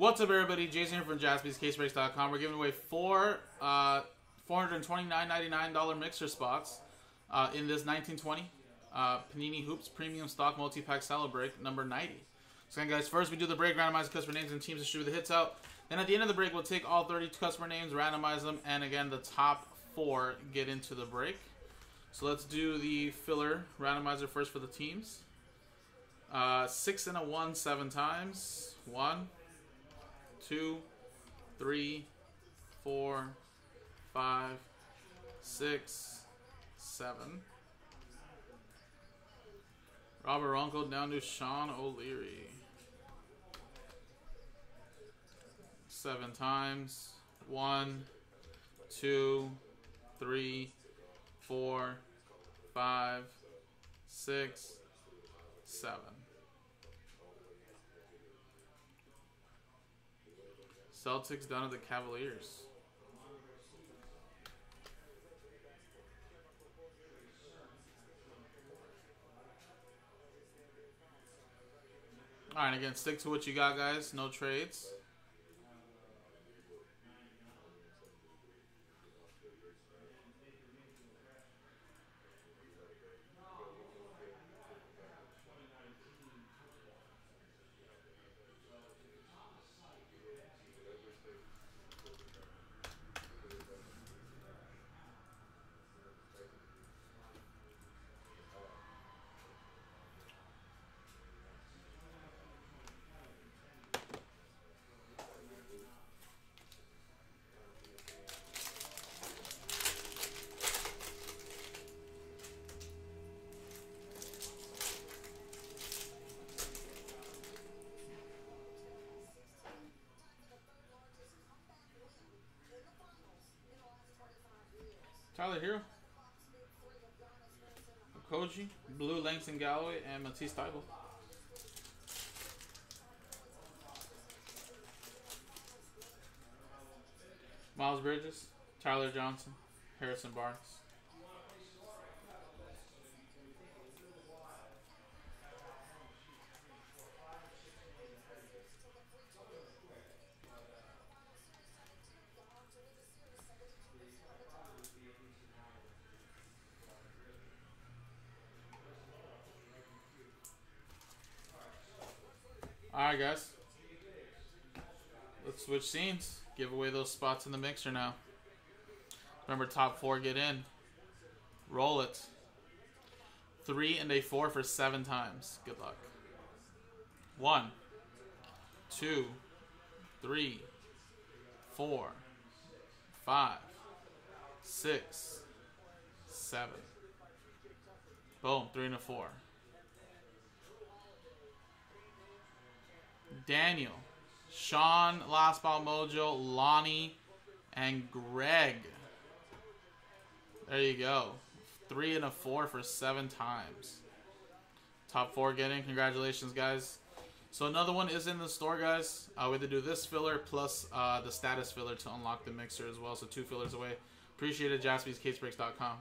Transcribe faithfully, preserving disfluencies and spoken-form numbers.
What's up, everybody? Jason here from Jaspys Case Breaks dot com. We're giving away four uh, four hundred twenty-nine ninety-nine mixer spots uh, in this nineteen twenty uh, Panini Hoops Premium Stock Multipack Cello break number ninety. So, guys, first we do the break, randomize customer names and teams to shoot the hits out. Then at the end of the break, we'll take all thirty customer names, randomize them, and again, the top four get into the break. So let's do the filler randomizer first for the teams. Uh, six and a one, seven times. One, two, three, four, five, six, seven. Robert Ronco down to Sean O'Leary. Seven times. One, two, three, four, five, six, seven. Celtics down to the Cavaliers. All right, again, stick to what you got, guys. No trades. Tyler Herro, Okoji, Blue Langston Galloway, and Matisse Thybulle. Miles Bridges, Tyler Johnson, Harrison Barnes. Alright, guys, let's switch scenes. Give away those spots in the mixer now. Remember, top four get in. Roll it. Three and a four for seven times. Good luck. One, two, three, four, five, six, seven. Boom, three and a four. Daniel, Sean, Last Ball Mojo, Lonnie, and Greg. There you go. Three and a four for seven times. Top four getting. Congratulations, guys. So another one is in the store, guys. Uh, we have to do this filler plus uh, the status filler to unlock the mixer as well. So two fillers away. Appreciate it. Jaspys Case Breaks dot com.